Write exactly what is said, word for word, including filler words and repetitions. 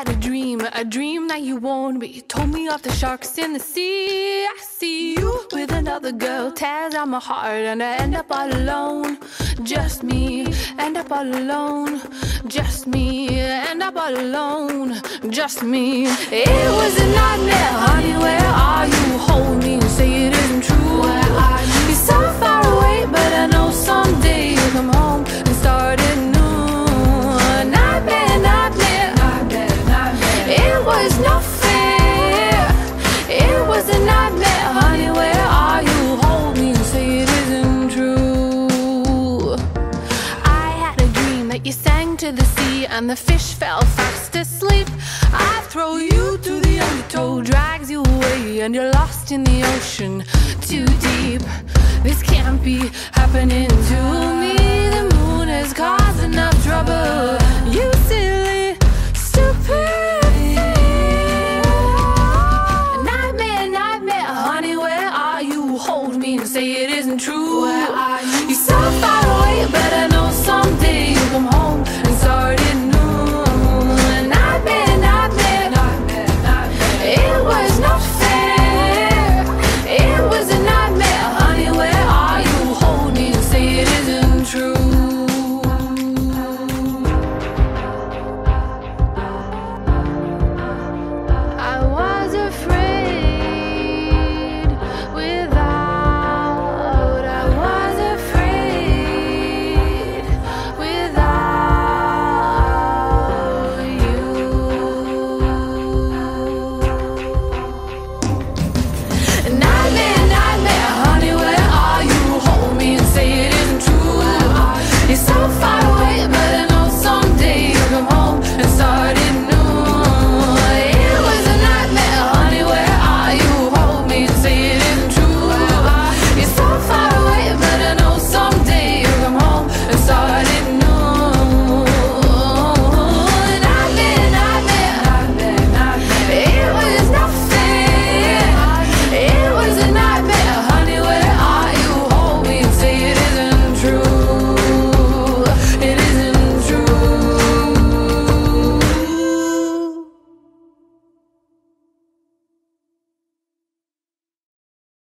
had a dream, a dream that you warned me. You told me of the sharks in the sea. I see you with another girl, tears out my heart, and I end up all alone. Just me, end up all alone. Just me, end up all alone. Just me. It was a nightmare, honey. Where are you? Hold me, say it isn't true. Where are you? You're so far away, but I know someday you'll come home and start it new. Nightmare, nightmare, nightmare, nightmare. It was not fair. It was a nightmare, honey. Where are you? Hold me and say it isn't true. I had a dream that you sang to the sea and the fish fell fast asleep. I throw you to the undertow, drags you away, and you're lost in the ocean, too deep. This can't be happening to me. The moon is causing enough trouble. You